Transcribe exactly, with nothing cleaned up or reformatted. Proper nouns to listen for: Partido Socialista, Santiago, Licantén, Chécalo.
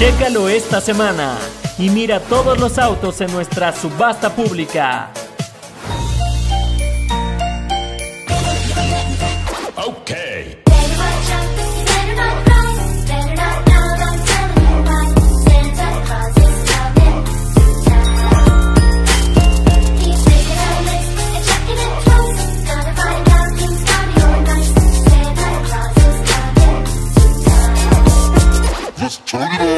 Chécalo esta semana y mira todos los autos en nuestra subasta pública. Okay. Turn it on.